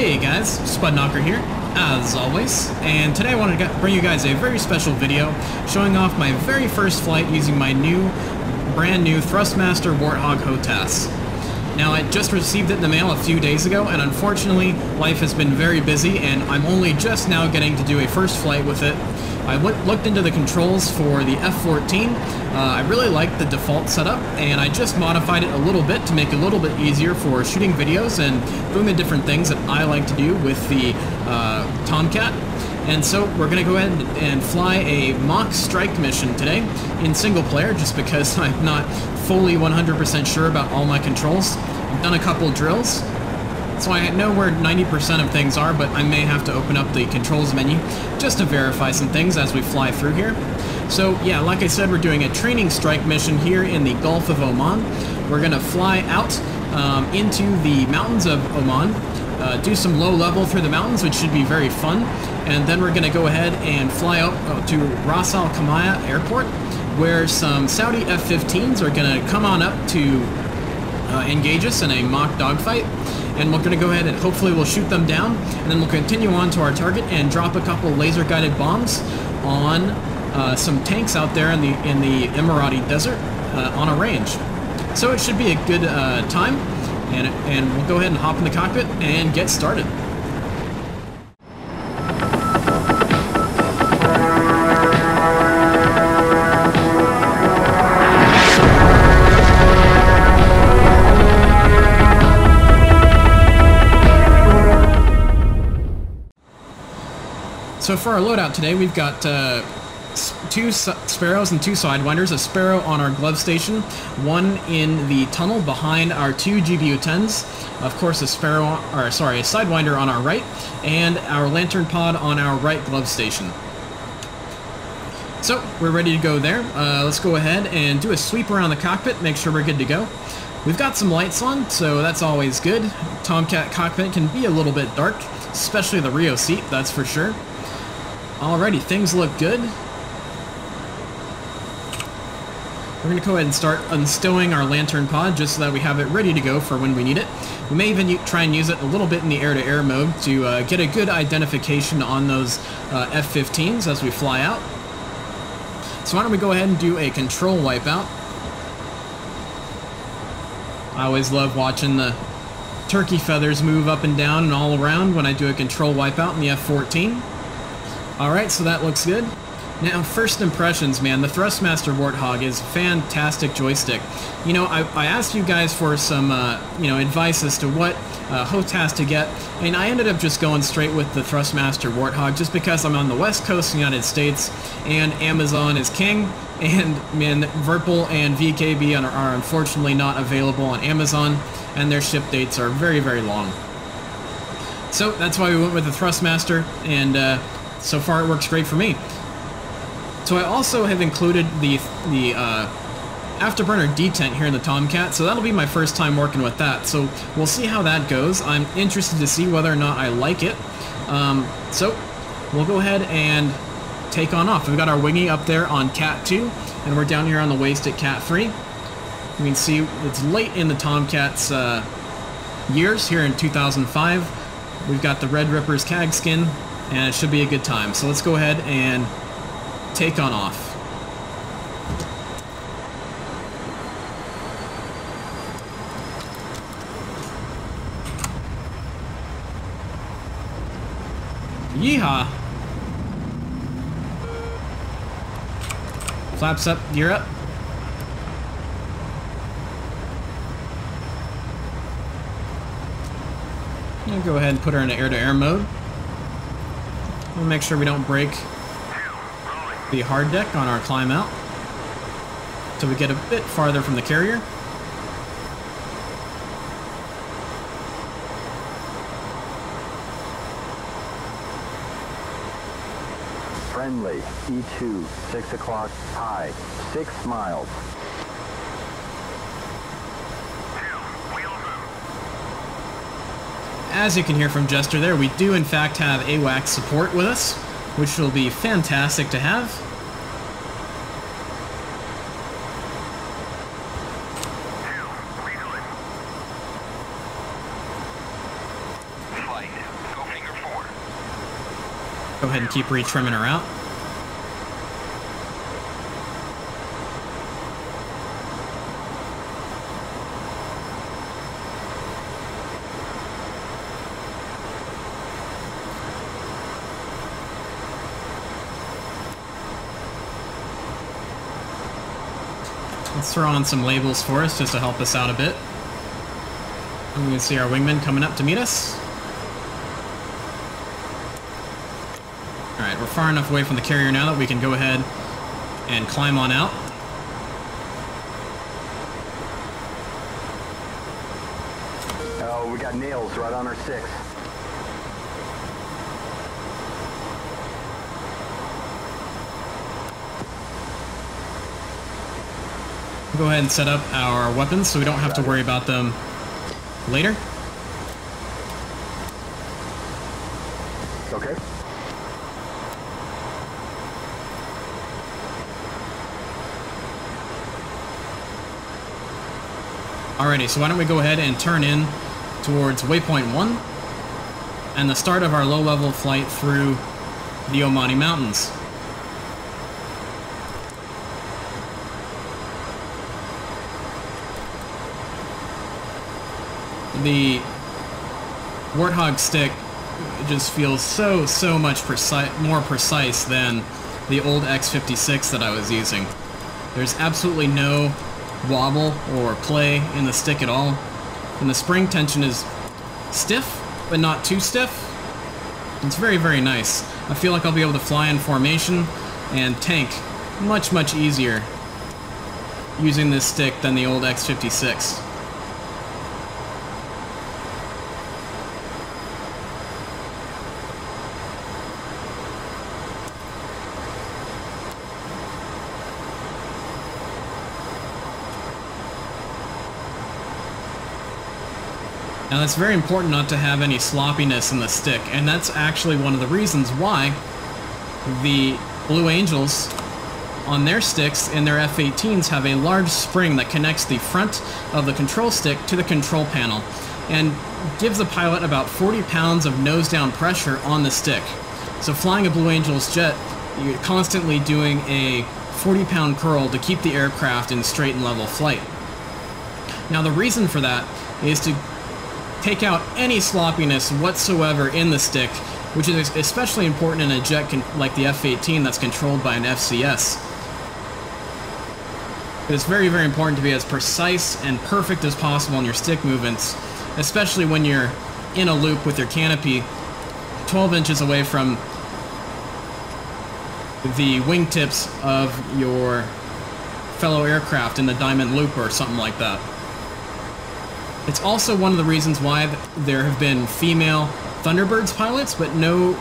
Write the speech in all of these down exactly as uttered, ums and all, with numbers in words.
Hey guys, Spudknocker here, as always, and today I wanted to bring you guys a very special video showing off my very first flight using my new, brand new Thrustmaster Warthog HOTAS. Now, I just received it in the mail a few days ago, and unfortunately, life has been very busy, and I'm only just now getting to do a first flight with it. I looked into the controls for the F fourteen. Uh, I really liked the default setup, and I just modified it a little bit to make it a little bit easier for shooting videos and doing the different things that I like to do with the uh, Tomcat. And so we're going to go ahead and fly a mock strike mission today in single player, just because I'm not fully one hundred percent sure about all my controls. I've done a couple drills, so I know where ninety percent of things are, but I may have to open up the controls menu just to verify some things as we fly through here. So yeah, like I said, we're doing a training strike mission here in the Gulf of Oman. We're going to fly out um, into the mountains of Oman, uh, do some low level through the mountains, which should be very fun, and then we're going to go ahead and fly out uh, to Ras Al Khaimah Airport, where some Saudi F fifteens are going to come on up to uh, engage us in a mock dogfight. And we're going to go ahead and hopefully we'll shoot them down, and then we'll continue on to our target and drop a couple laser-guided bombs on uh, some tanks out there in the in the Emirati desert uh, on a range. So it should be a good uh, time, and and we'll go ahead and hop in the cockpit and get started. So for our loadout today, we've got uh, two Sparrows and two Sidewinders, a Sparrow on our glove station, one in the tunnel behind our two G B U tens, of course a Sparrow, or sorry, a Sidewinder on our right, and our Lantern Pod on our right glove station. So we're ready to go there. Uh, let's go ahead and do a sweep around the cockpit, make sure we're good to go. We've got some lights on, so that's always good. Tomcat cockpit can be a little bit dark, especially the Rio seat, that's for sure. Alrighty, things look good. We're going to go ahead and start unstowing our Lantern Pod just so that we have it ready to go for when we need it. We may even try and use it a little bit in the air-to-air mode to uh, get a good identification on those uh, F fifteens as we fly out. So why don't we go ahead and do a control wipeout. I always love watching the turkey feathers move up and down and all around when I do a control wipeout in the F fourteen. Alright, so that looks good. Now, first impressions, man. The Thrustmaster Warthog is a fantastic joystick. You know, I, I asked you guys for some, uh, you know, advice as to what uh, HOTAS to get, and I ended up just going straight with the Thrustmaster Warthog just because I'm on the west coast of the United States, and Amazon is king, and, man, Virpil and V K B are, are unfortunately not available on Amazon, and their ship dates are very, very long. So, that's why we went with the Thrustmaster, and, uh, so far it works great for me. So I also have included the the uh, afterburner detent here in the Tomcat, so that'll be my first time working with that. So we'll see how that goes. I'm interested to see whether or not I like it. Um, so we'll go ahead and take on off. We've got our wingy up there on Cat two, and we're down here on the waist at Cat three. You can see it's late in the Tomcat's uh, years here in two thousand five. We've got the Red Ripper's C A G skin, and it should be a good time. So let's go ahead and take on off. Yeehaw! Flaps up, gear up. I'm gonna go ahead and put her into air-to-air mode. We'll make sure we don't break the hard deck on our climb out until we get a bit farther from the carrier. Friendly, E two, six o'clock, high, six miles. As you can hear from Jester there, we do in fact have AWACS support with us, which will be fantastic to have. flight. Go finger four. Go ahead and keep re-trimming her out. Let's throw on some labels for us just to help us out a bit. And we can see our wingman coming up to meet us. Alright, we're far enough away from the carrier now that we can go ahead and climb on out. Oh, we got nails right on our six. Go ahead and set up our weapons so we don't have to worry about them later. Okay. Alrighty, so why don't we go ahead and turn in towards waypoint one and the start of our low-level flight through the Omani Mountains. The Warthog stick just feels so, so much preci- more precise than the old X fifty-six that I was using. There's absolutely no wobble or play in the stick at all. And the spring tension is stiff, but not too stiff. It's very, very nice. I feel like I'll be able to fly in formation and tank much, much easier using this stick than the old X fifty-six. Now it's very important not to have any sloppiness in the stick, and that's actually one of the reasons why the Blue Angels on their sticks and their F eighteens have a large spring that connects the front of the control stick to the control panel and gives the pilot about forty pounds of nose-down pressure on the stick. So flying a Blue Angels jet, you're constantly doing a forty-pound curl to keep the aircraft in straight and level flight. Now the reason for that is to take out any sloppiness whatsoever in the stick, which is especially important in a jet like the F eighteen that's controlled by an F C S. It's very, very important to be as precise and perfect as possible in your stick movements, especially when you're in a loop with your canopy twelve inches away from the wingtips of your fellow aircraft in the diamond loop or something like that. It's also one of the reasons why there have been female Thunderbirds pilots, but no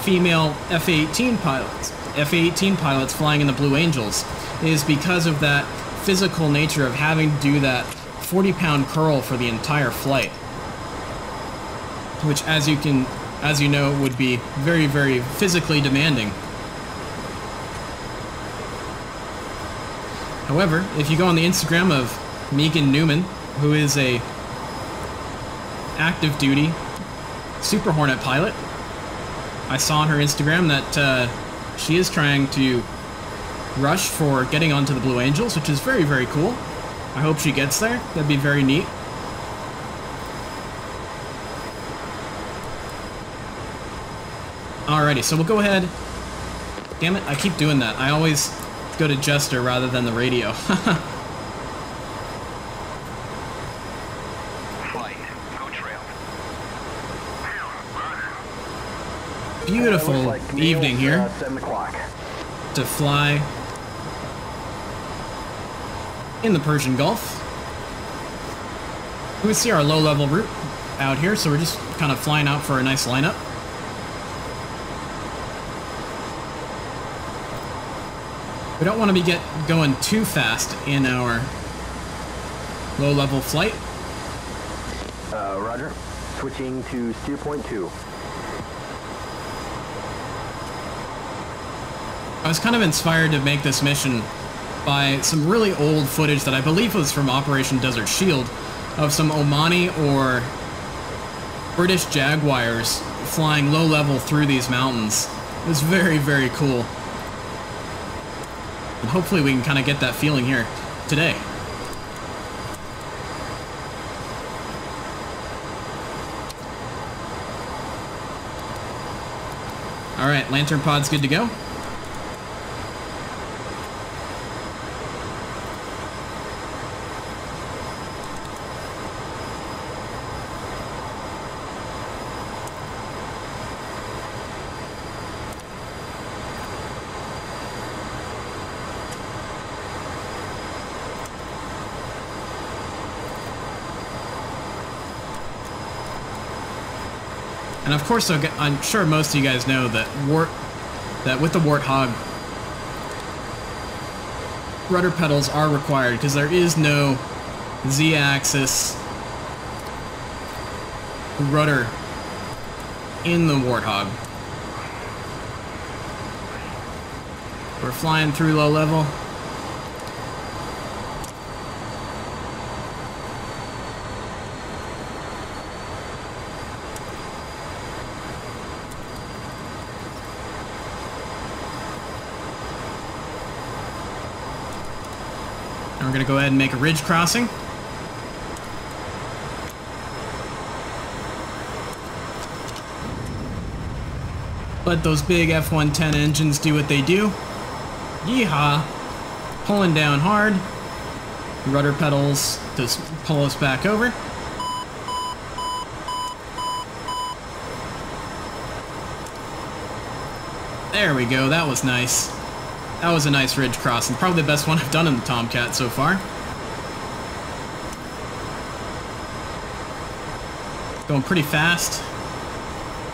female F eighteen pilots, F eighteen pilots flying in the Blue Angels, is because of that physical nature of having to do that forty-pound curl for the entire flight, which, as you can, as you know, would be very, very physically demanding. However, if you go on the Instagram of Megan Newman, who is a active duty Super Hornet pilot. I saw on her Instagram that uh, she is trying to rush for getting onto the Blue Angels, which is very, very cool. I hope she gets there. That'd be very neat. Alrighty, so we'll go ahead. Damn it, I keep doing that. I always go to Jester rather than the radio. Beautiful like evening here uh, to fly in the Persian Gulf. We see our low-level route out here, so we're just kind of flying out for a nice lineup. We don't want to be get going too fast in our low-level flight. Uh, Roger. Switching to steer point two. I was kind of inspired to make this mission by some really old footage that I believe was from Operation Desert Shield of some Omani or British Jaguars flying low level through these mountains. It's very, very cool. And hopefully we can kind of get that feeling here today. All right, Lantern Pod's good to go. And of course, I'm sure most of you guys know that wart, that with the Warthog, rudder pedals are required because there is no Z-axis rudder in the Warthog. We're flying through low level. We're going to go ahead and make a ridge crossing. Let those big F one ten engines do what they do. Yeehaw! Pulling down hard. Rudder pedals just pull us back over. There we go, that was nice. That was a nice ridge crossing, probably the best one I've done in the Tomcat so far. Going pretty fast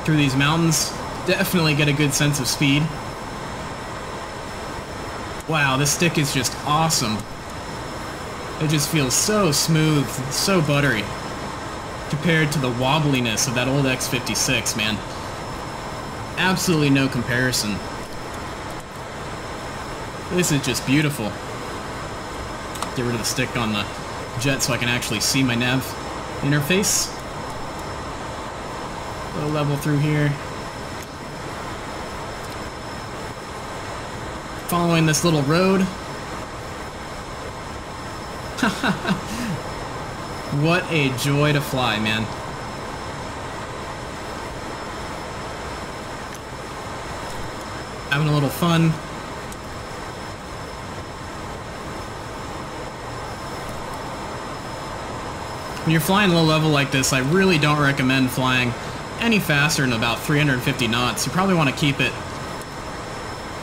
through these mountains. Definitely get a good sense of speed. Wow, this stick is just awesome. It just feels so smooth, so buttery, compared to the wobbliness of that old X fifty-six, man. Absolutely no comparison. This is just beautiful. Get rid of the stick on the jet so I can actually see my nav interface. Low level through here. Following this little road. What a joy to fly, man. Having a little fun. When you're flying low level like this, I really don't recommend flying any faster than about three hundred fifty knots. You probably want to keep it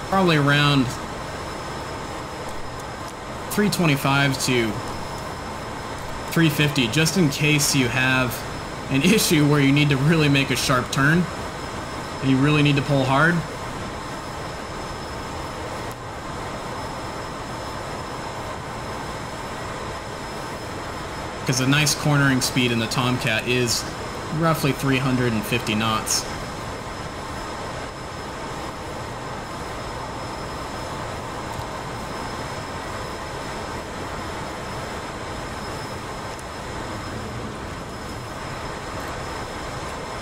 probably around three twenty-five to three fifty, just in case you have an issue where you need to really make a sharp turn and you really need to pull hard. Because a nice cornering speed in the Tomcat is roughly three hundred fifty knots.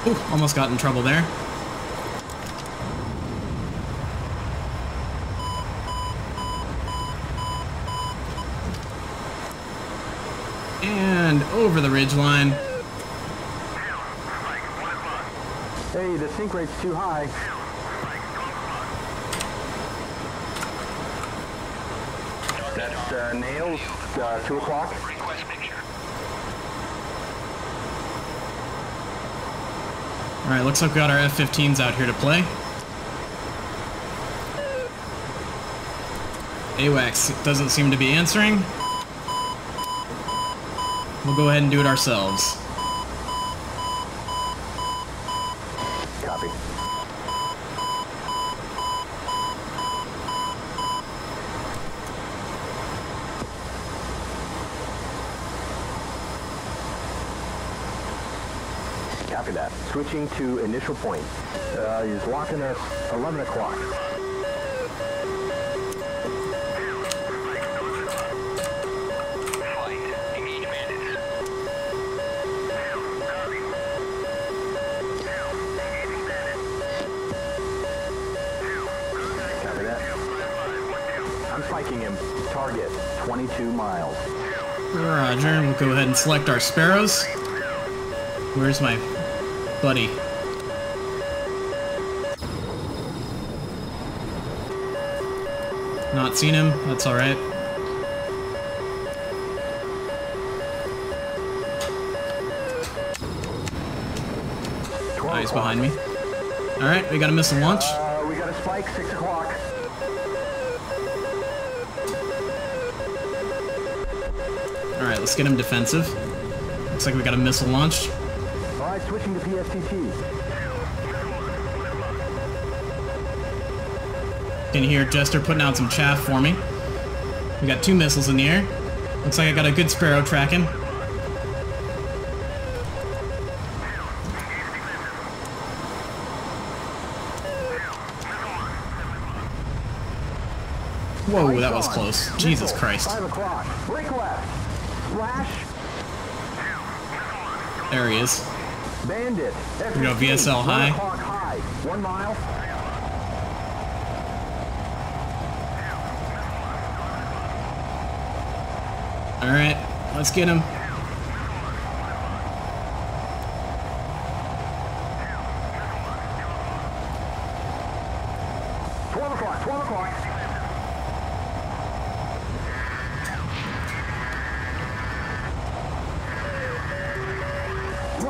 Ooh, almost got in trouble there. Over the ridge line. Hey, the sink rate's too high. That's uh, nails, uh, two o'clock. Request picture. All right, looks like we got our F fifteens out here to play. AWACS doesn't seem to be answering. We'll go ahead and do it ourselves. Copy. Copy that. Switching to initial point. Uh, he's locking us eleven o'clock. Target, twenty-two miles. Roger, we'll go ahead and select our Sparrows. Where's my buddy? Not seen him, that's alright. Oh, he's behind me. Alright, we got a missile launch. Uh, we got a spike, six o'clock. Alright, let's get him defensive. Looks like we got a missile launch. Alright, switching to P S T P. Can hear Jester putting out some chaff for me. We got two missiles in the air. Looks like I got a good Sparrow tracking. Whoa, that was close. Jesus Christ. There he is. We go V S L high. one mile. Alright, let's get him. twelve o'clock, twelve o'clock.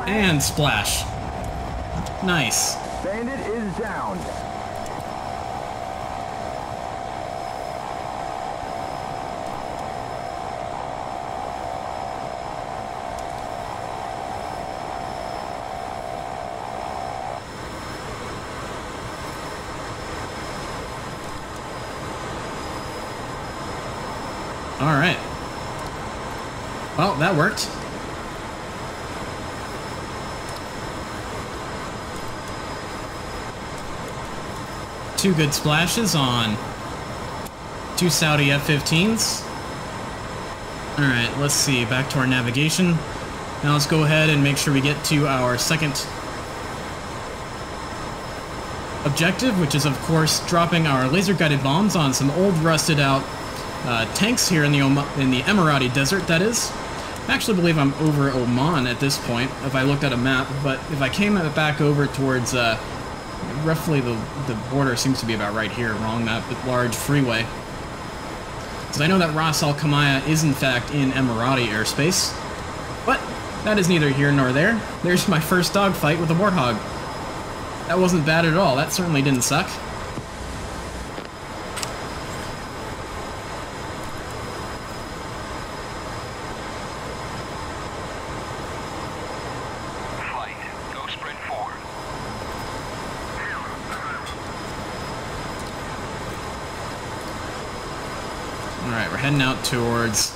And splash. Nice. Bandit is down. All right. Well, that worked. Two good splashes on two Saudi F fifteens. Alright, let's see. Back to our navigation. Now let's go ahead and make sure we get to our second objective, which is, of course, dropping our laser-guided bombs on some old, rusted-out uh, tanks here in the, Oma in the Emirati desert, that is. I actually believe I'm over Oman at this point, if I looked at a map, but if I came back over towards... Uh, Roughly, the, the border seems to be about right here, along that large freeway. Because I know that Ras Al Khaimah is, in fact, in Emirati airspace. But that is neither here nor there. There's my first dogfight with a Warthog. That wasn't bad at all. That certainly didn't suck. Heading out towards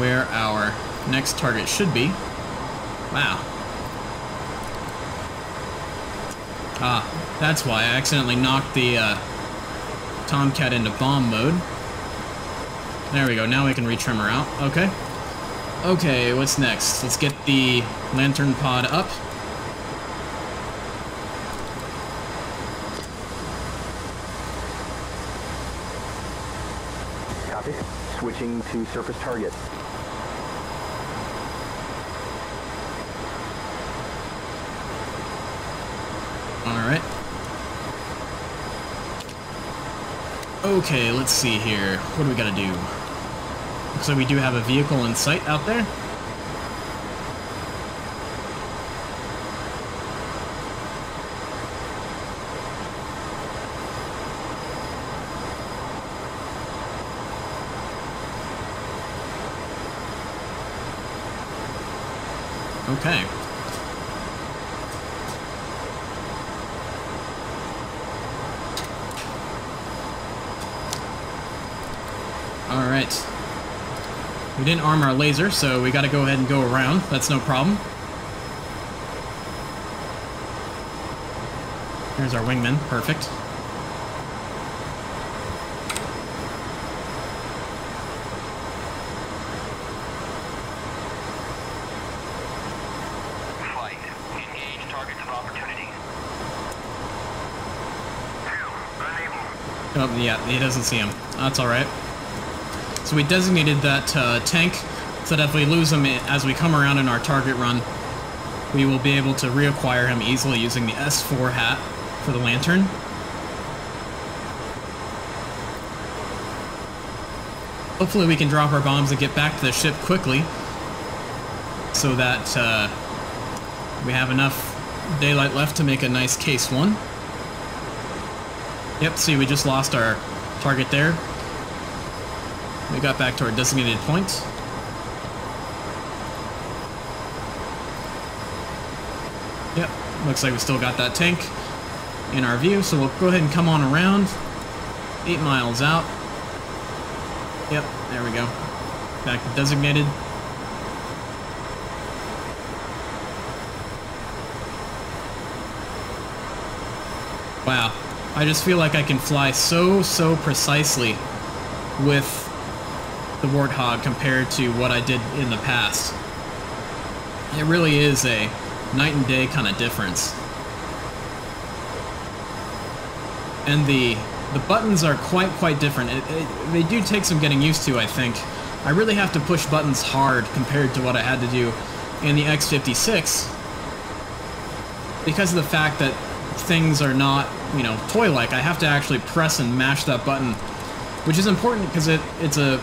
where our next target should be. Wow. Ah, that's why I accidentally knocked the uh, Tomcat into bomb mode. There we go, now we can retrim her out. Okay. Okay, what's next? Let's get the Lantern Pod up. Switching to surface target. Alright. Okay, let's see here. What do we gotta do? Looks like we do have a vehicle in sight out there. Okay. Alright. We didn't arm our laser, so we gotta go ahead and go around. That's no problem. Here's our wingman. Perfect. Yeah, he doesn't see him. That's alright. So so we designated that uh, tank so that if we lose him as we come around in our target run, we will be able to reacquire him easily using the S four hat for the Lantern. Hopefully we can drop our bombs and get back to the ship quickly so that uh, we have enough daylight left to make a nice case one. Yep, see, we just lost our target there. We got back to our designated point. Yep, looks like we still got that tank in our view, so we'll go ahead and come on around. Eight miles out. Yep, there we go. Back to designated. Wow, I just feel like I can fly so, so precisely with the Warthog compared to what I did in the past. It really is a night and day kind of difference. And the the buttons are quite, quite different. It, it, they do take some getting used to, I think. I really have to push buttons hard compared to what I had to do in the X fifty-six because of the fact that things are not, you know, toy-like. I have to actually press and mash that button, which is important because it it's a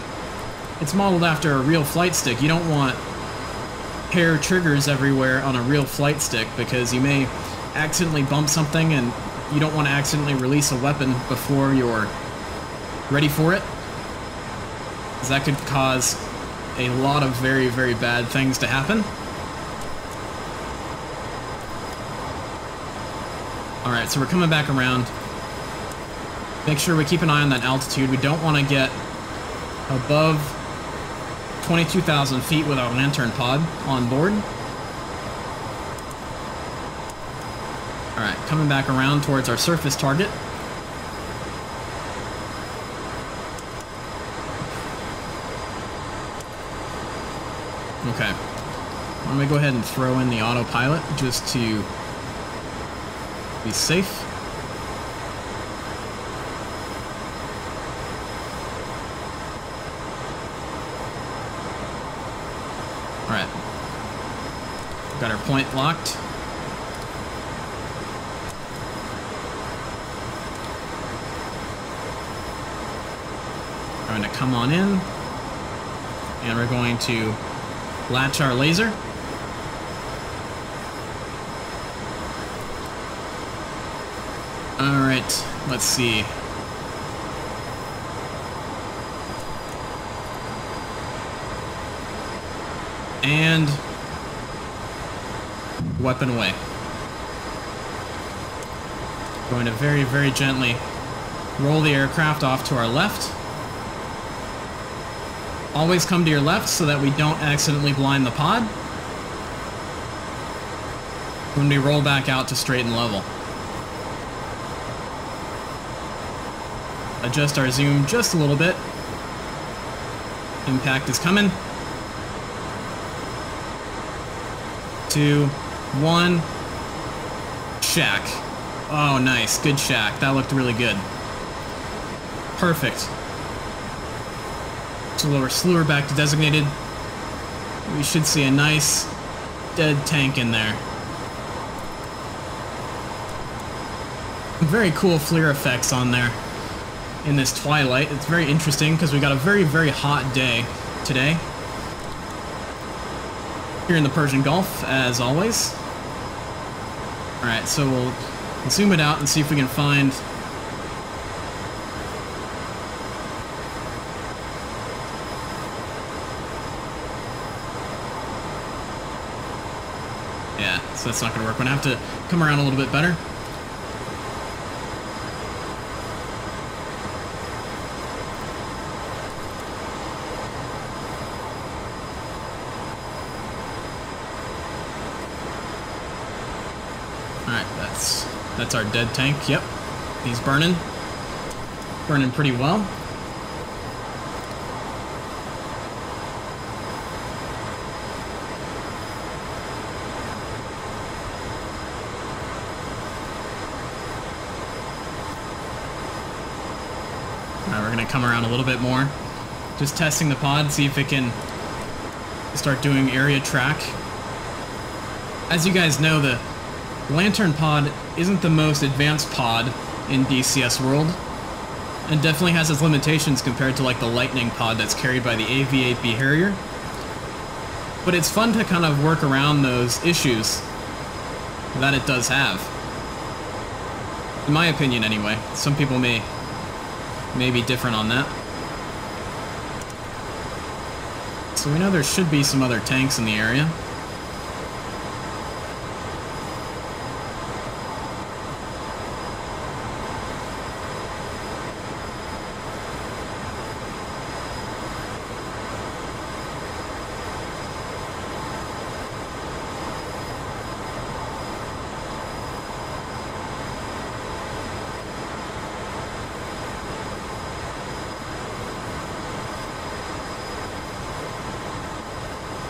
it's modeled after a real flight stick. You don't want hair triggers everywhere on a real flight stick because you may accidentally bump something, and you don't want to accidentally release a weapon before you're ready for it, because that could cause a lot of very, very bad things to happen. Alright, so we're coming back around. Make sure we keep an eye on that altitude. We don't want to get above twenty-two thousand feet with our Lantern Pod on board. Alright, coming back around towards our surface target. Okay. Why don't we go ahead and throw in the autopilot just to be safe. Alright. Got our point locked. We're going to come on in, and we're going to latch our laser. Alright, let's see. And weapon away. Going to very, very gently roll the aircraft off to our left. Always come to your left so that we don't accidentally blind the pod when we roll back out to straight and level. Adjust our zoom just a little bit. Impact is coming. Two, one, shack. Oh, nice, good shack. That looked really good. Perfect. So lower slewer back to designated. We should see a nice dead tank in there. Very cool FLIR effects on there. In this twilight, it's very interesting because we got a very, very hot day today here in the Persian Gulf, as always. All right, so we'll zoom it out and see if we can find yeah, so that's not gonna work. We're gonna have to come around a little bit better. That's our dead tank, yep. He's burning. Burning pretty well. Alright, we're gonna come around a little bit more Just testing the pod, see if it can start doing area track. As you guys know, the Lantern Pod isn't the most advanced pod in D C S world, and definitely has its limitations compared to like the Lightning Pod that's carried by the A V eight B Harrier. But it's fun to kind of work around those issues that it does have. In my opinion, anyway. Some people may, may be different on that. So we know there should be some other tanks in the area.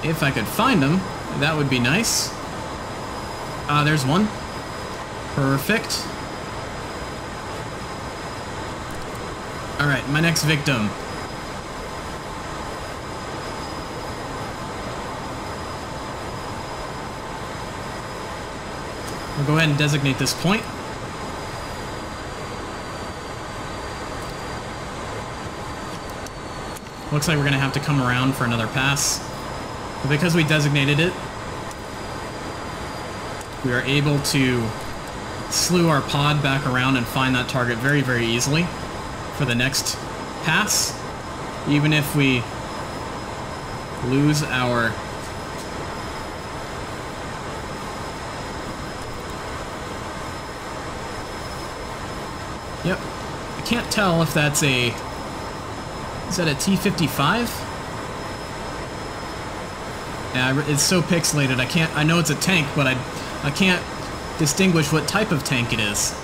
If I could find them, that would be nice. Ah, uh, there's one. Perfect. Alright, my next victim. We'll go ahead and designate this point. Looks like we're going to have to come around for another pass. Because we designated it, we are able to slew our pod back around and find that target very, very easily for the next pass, even if we lose our yep. I can't tell if that's a is that a T fifty-five? Yeah, it's so pixelated. I can't. I know it's a tank, but I, I can't distinguish what type of tank it is.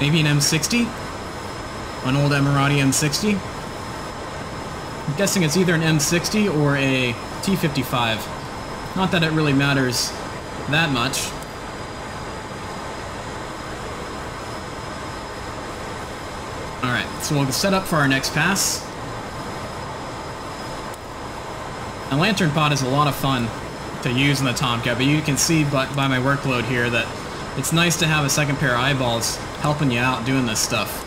Maybe an M sixty, an old Emirati M sixty. I'm guessing it's either an M sixty or a T fifty-five. Not that it really matters that much. So we'll set up for our next pass. A Lantern Pod is a lot of fun to use in the Tomcat, but you can see by, by my workload here that it's nice to have a second pair of eyeballs helping you out doing this stuff.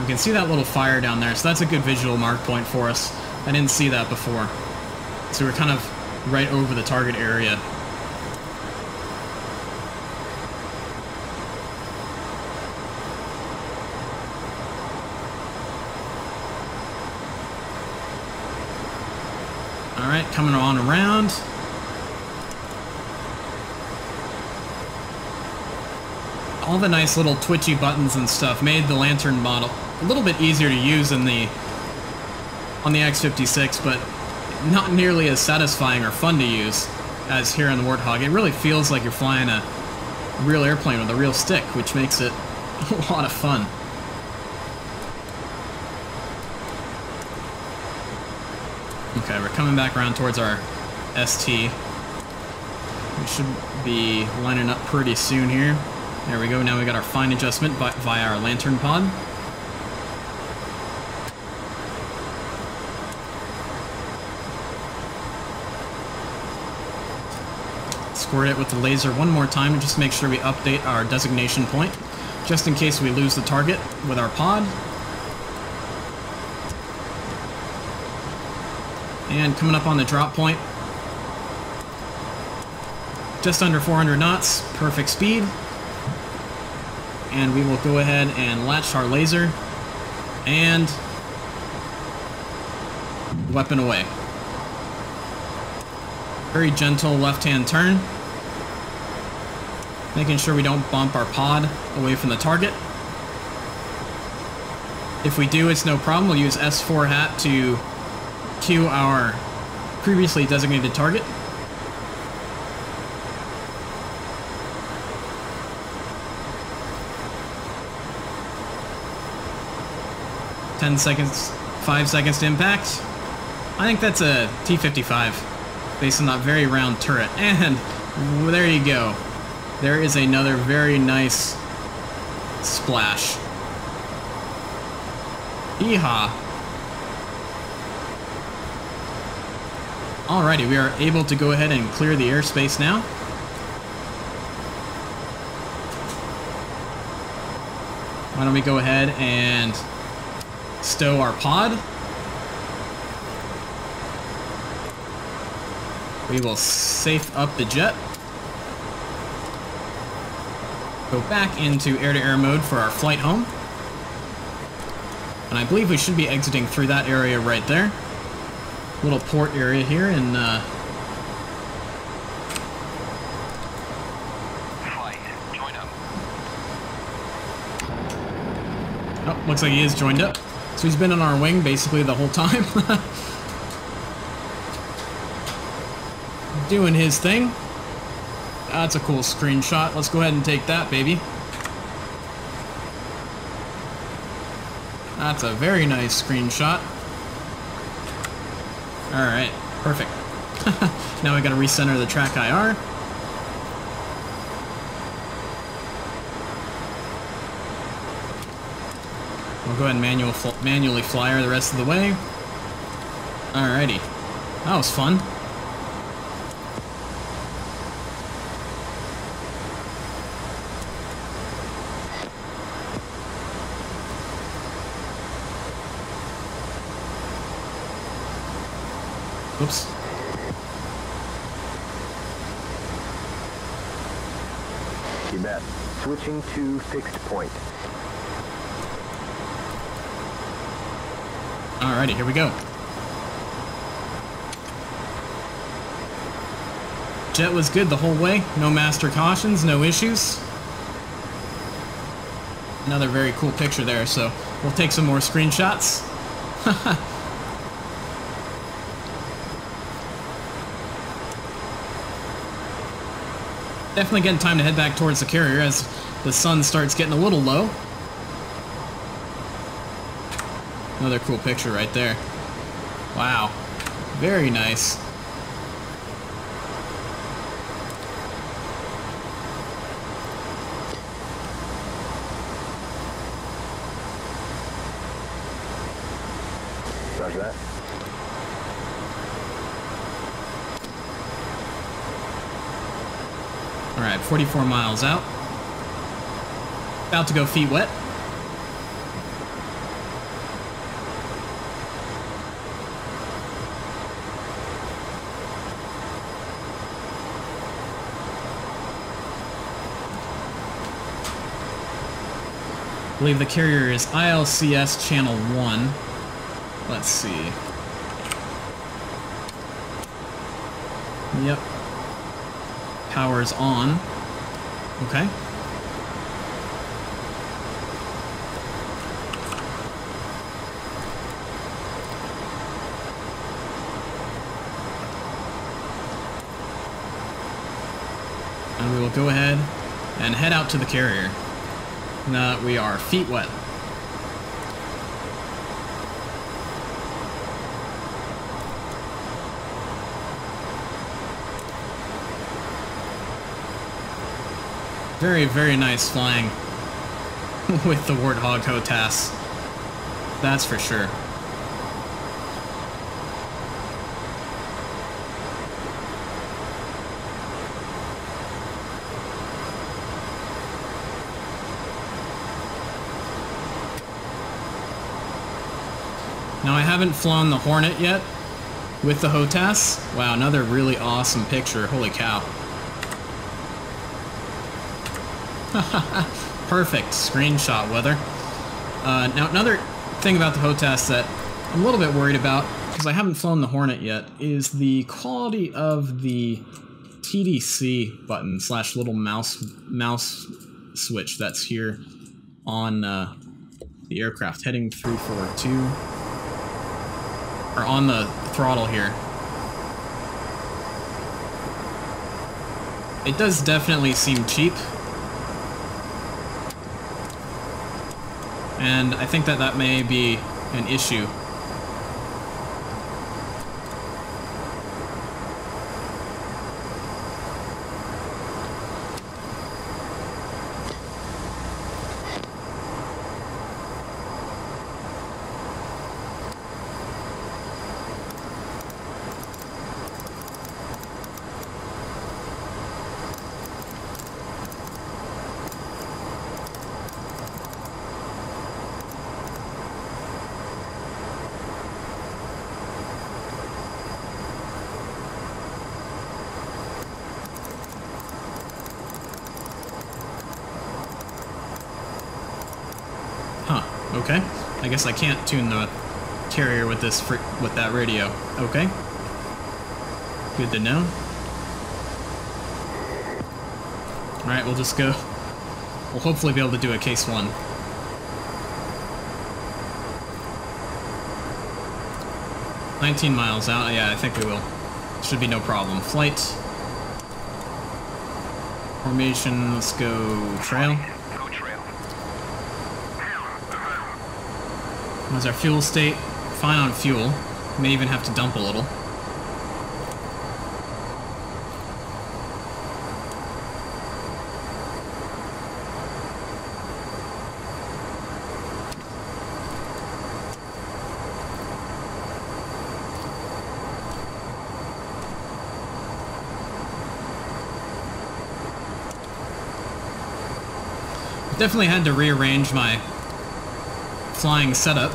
We can see that little fire down there, so that's a good visual mark point for us. I didn't see that before. So we're kind of right over the target area. Alright, coming on around. All the nice little twitchy buttons and stuff made the Lantern model a little bit easier to use than the on the X fifty-six, but not nearly as satisfying or fun to use as here on the Warthog. It really feels like you're flying a real airplane with a real stick, which makes it a lot of fun. Okay, we're coming back around towards our S T. We should be lining up pretty soon here. There we go, now we got our fine adjustment via our Lantern Pod. Squirt it with the laser one more time, just to make sure we update our designation point, just in case we lose the target with our pod. And coming up on the drop point, just under four hundred knots, perfect speed. And we will go ahead and latch our laser and weapon away. Very gentle left-hand turn, making sure we don't bump our pod away from the target. If we do, it's no problem. We'll use S four hat to cue our previously designated target. ten seconds, five seconds to impact. I think that's a T fifty-five, based on that very round turret. And there you go. There is another very nice splash. Yeehaw. Alrighty, we are able to go ahead and clear the airspace now. Why don't we go ahead and stow our pod. We will safe up the jet. Go back into air-to-air mode for our flight home. And I believe we should be exiting through that area right there. Little port area here in uh, flight. Join up. Oh, looks like he is joined up. So he's been on our wing basically the whole time. Doing his thing. That's a cool screenshot. Let's go ahead and take that, baby. That's a very nice screenshot. Alright, perfect. Now we gotta recenter the track I R. We'll go ahead and manual fl manually flyer the rest of the way. Alrighty. That was fun. Oops. You bet. Switching to fixed point. Alrighty, here we go. Jet was good the whole way. No master cautions, no issues. Another very cool picture there, so we'll take some more screenshots. Haha. Definitely getting time to head back towards the carrier as the sun starts getting a little low. Another cool picture right there. Wow. Very nice. Roger that. Alright, forty-four miles out. About to go feet wet. I believe the carrier is I L C S channel one. Let's see. Yep. Power's on. Okay. And we will go ahead and head out to the carrier. Now that we are feet wet. Very, very nice flying with the Warthog HOTAS. That's for sure. Now I haven't flown the Hornet yet with the HOTAS. Wow, another really awesome picture. Holy cow. Perfect screenshot weather. Uh, now another thing about the HOTAS that I'm a little bit worried about, because I haven't flown the Hornet yet, is the quality of the T D C button slash little mouse mouse switch that's here on uh, the aircraft heading through for two, or on the throttle here. It does definitely seem cheap. And I think that that may be an issue. Okay, I guess I can't tune the carrier with this fr with that radio. Okay, good to know. All right, we'll just go. We'll hopefully be able to do a case one. nineteen miles out. Yeah, I think we will. Should be no problem. Flight formation. Let's go trail. How's our fuel state? Fine on fuel. May even have to dump a little. Definitely had to rearrange my flying setup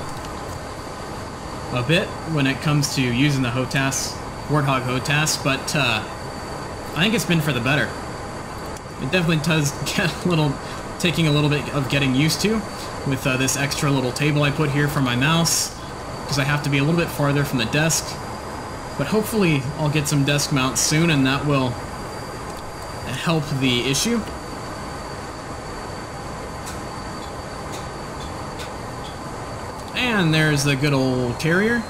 a bit when it comes to using the HOTAS, Warthog HOTAS, but uh, I think it's been for the better. It definitely does get a little, taking a little bit of getting used to with uh, this extra little table I put here for my mouse, because I have to be a little bit farther from the desk, but hopefully I'll get some desk mounts soon and that will help the issue. And there's the good old carrier.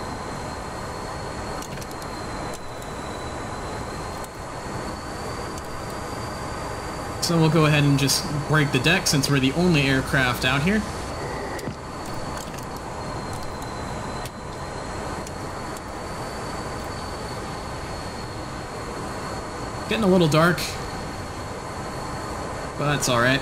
So we'll go ahead and just break the deck since we're the only aircraft out here. Getting a little dark, but that's all right.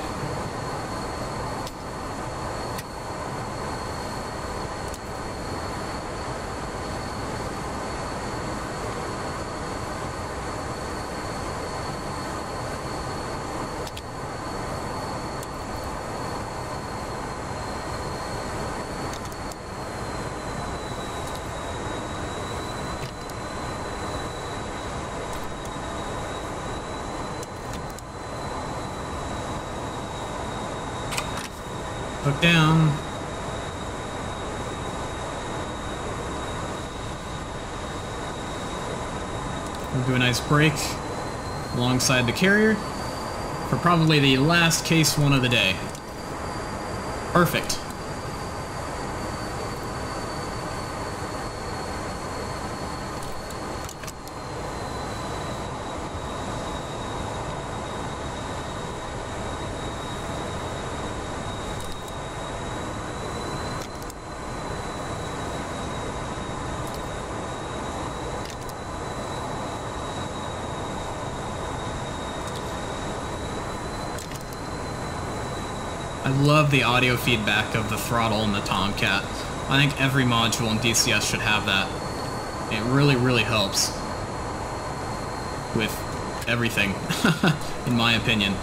Look down. We'll do a nice break alongside the carrier for probably the last case one of the day. Perfect. Love the audio feedback of the throttle and the Tomcat. I think every module in D C S should have that. It really, really helps with everything, in my opinion.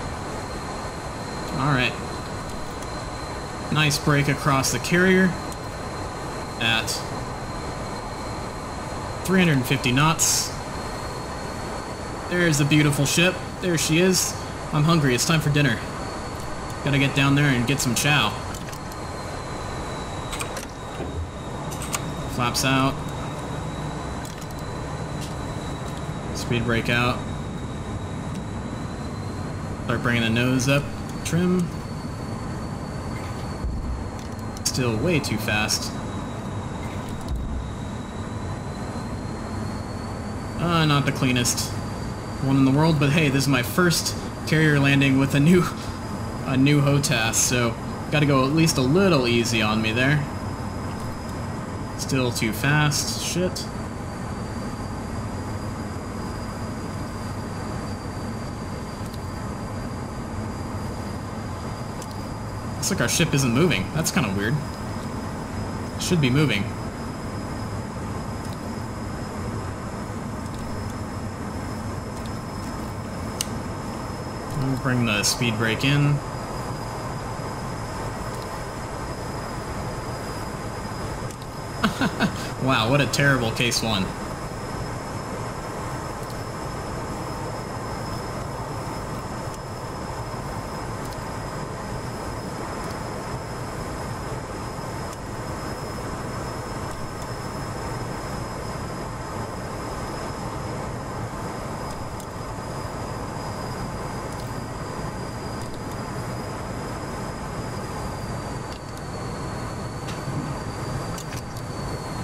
All right. Nice break across the carrier at three hundred fifty knots. There's the beautiful ship. There she is. I'm hungry. It's time for dinner. Gotta get down there and get some chow. Flaps out. Speed brake out. Start bringing the nose up. Trim. Still way too fast. Uh, not the cleanest one in the world, but hey, this is my first carrier landing with a new... a new HOTAS, so gotta go at least a little easy on me there. Still too fast. Shit. Looks like our ship isn't moving. That's kind of weird. It should be moving. I'll bring the speed brake in. Wow, what a terrible case one.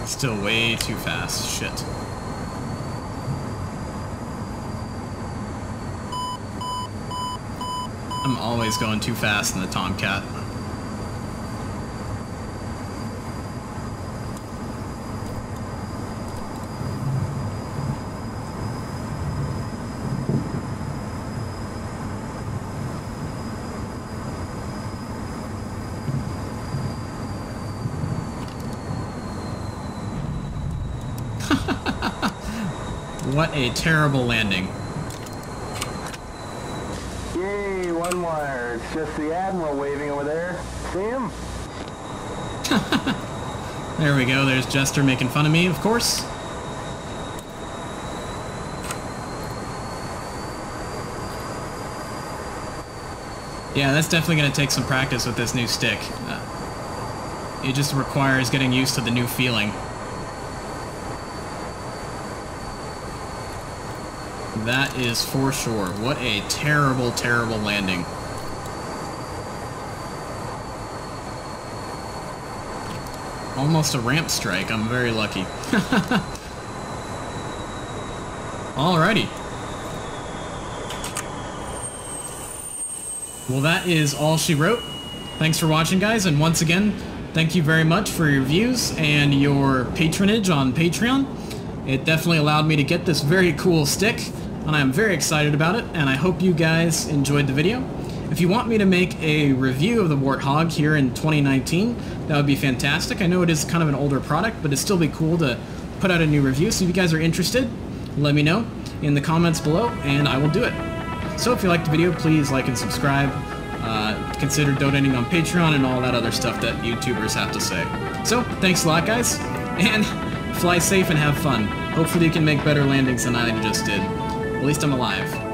Still way too fast. Shit. I'm always going too fast in the Tomcat. What a terrible landing. Yay, one wire. It's just the Admiral waving over there. See him? There we go. There's Jester making fun of me, of course. Yeah, that's definitely going to take some practice with this new stick. Uh, it just requires getting used to the new feeling. That is for sure. What a terrible, terrible landing. Almost a ramp strike. I'm very lucky. Alrighty. Well, that is all she wrote. Thanks for watching, guys, and once again, thank you very much for your views and your patronage on Patreon. It definitely allowed me to get this very cool stick, and I'm very excited about it, and I hope you guys enjoyed the video. If you want me to make a review of the Warthog here in twenty nineteen, that would be fantastic. I know it is kind of an older product, but it'd still be cool to put out a new review, so if you guys are interested, let me know in the comments below, and I will do it. So if you liked the video, please like and subscribe. Uh, consider donating on Patreon and all that other stuff that YouTubers have to say. So, thanks a lot, guys, and fly safe and have fun. Hopefully you can make better landings than I just did. At least I'm alive.